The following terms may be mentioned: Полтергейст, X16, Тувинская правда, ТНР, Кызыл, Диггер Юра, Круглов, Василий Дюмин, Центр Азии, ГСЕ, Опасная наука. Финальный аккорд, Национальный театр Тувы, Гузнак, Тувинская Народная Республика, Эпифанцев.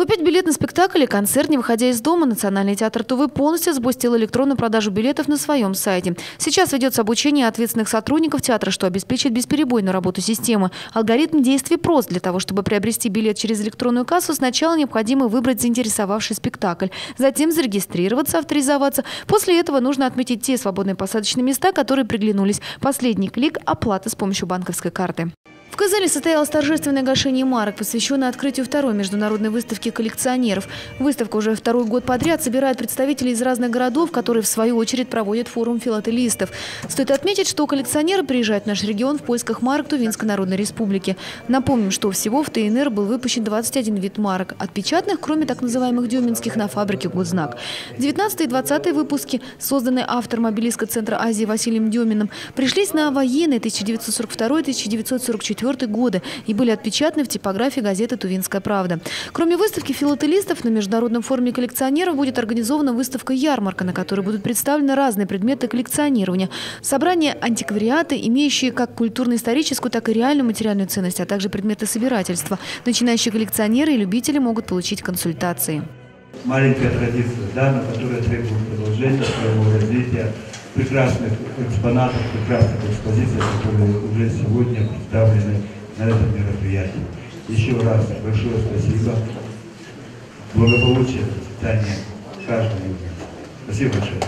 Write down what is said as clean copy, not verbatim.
Купить билет на спектакль и концерт, не выходя из дома, Национальный театр Тувы полностью запустил электронную продажу билетов на своем сайте. Сейчас ведется обучение ответственных сотрудников театра, что обеспечит бесперебойную работу системы. Алгоритм действий прост. Для того, чтобы приобрести билет через электронную кассу, сначала необходимо выбрать заинтересовавший спектакль, затем зарегистрироваться, авторизоваться. После этого нужно отметить те свободные посадочные места, которые приглянулись. Последний клик – оплата с помощью банковской карты. В Кызыле состоялось торжественное гашение марок, посвященное открытию второй международной выставки коллекционеров. Выставка уже второй год подряд собирает представителей из разных городов, которые в свою очередь проводят форум филателистов. Стоит отметить, что коллекционеры приезжают в наш регион в поисках марок Тувинской Народной Республики. Напомним, что всего в ТНР был выпущен 21 вид марок, от печатных, кроме так называемых дюминских, на фабрике «Гузнак». 19 и 20 выпуски, созданные автором обелиска Центра Азии Василием Дюминым, пришлись на военные 1942–1944 годы и были отпечатаны в типографии газеты «Тувинская правда». Кроме выставки филателистов, на Международном форуме коллекционеров будет организована выставка-ярмарка, на которой будут представлены разные предметы коллекционирования, собрание антиквариата, имеющие как культурно-историческую, так и реальную материальную ценность, а также предметы собирательства. Начинающие коллекционеры и любители могут получить консультации. Маленькая традиция, да, на которой требует продолжения своего развития, прекрасных экспонатов, прекрасных экспозиций, которые уже сегодня представлены на этом мероприятии. Еще раз большое спасибо. Благополучия, процветания каждому из нас. Спасибо большое.